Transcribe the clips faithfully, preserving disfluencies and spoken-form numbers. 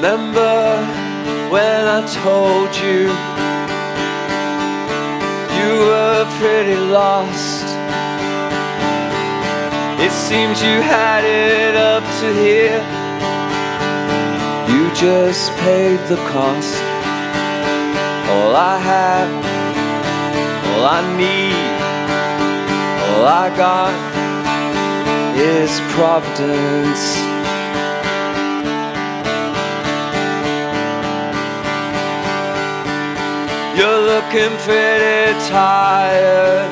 remember when I told you you were pretty lost? It seems you had it up to here. You just paid the cost. All I have, all I need, all I got is Providence. You're looking pretty tired.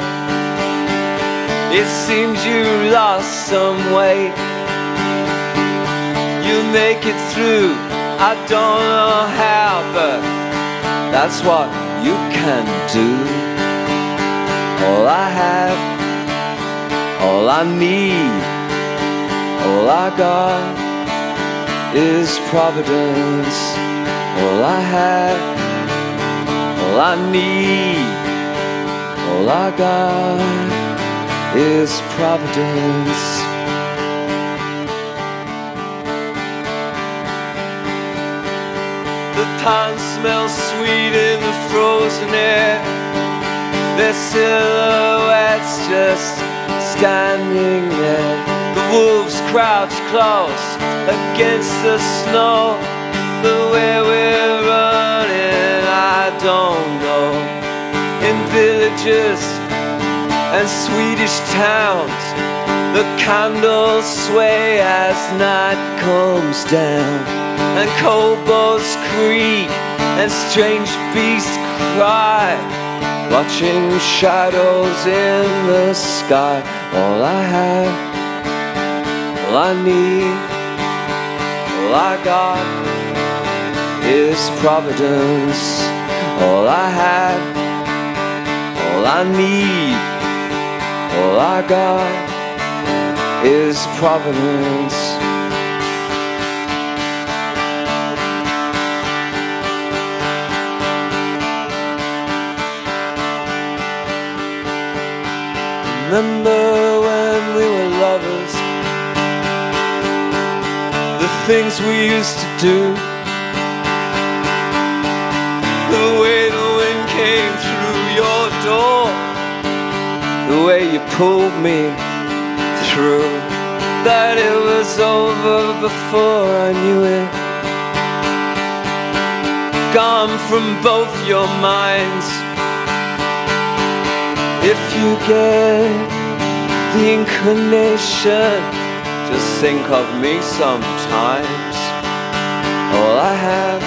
It seems you lost some weight. You'll make it through, I don't know how, but that's what you can do. All I have, all I need, all I got is Providence. All I have, all I need, all I got is Providence. The pine smells sweet in the frozen air. Their silhouettes just standing there. The wolves crouch close against the snow. The way we're running, I don't know. In villages and Swedish towns, the candles sway as night comes down, and kobolds creak and strange beasts cry, watching shadows in the sky. All I have, all I need, all I got is Providence. All I have, all I need, all I got is Providence. Remember when we were lovers, the things we used to do, the way the wind came through your door, the way you pulled me through, that it was over before I knew it. Gone from both your minds. If you get the inclination, just think of me sometimes. All I have,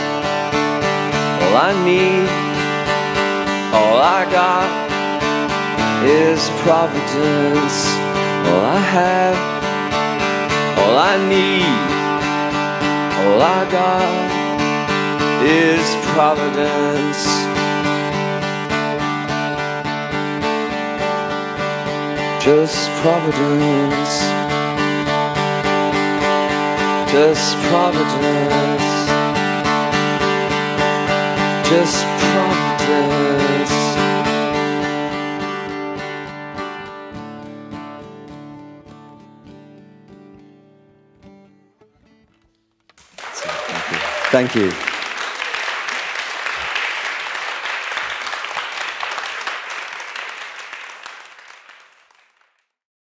all I need, all I got is Providence. All I have, all I need, all I got is Providence. Just Providence. Just Providence. Just Providence. Thank you. Thank you.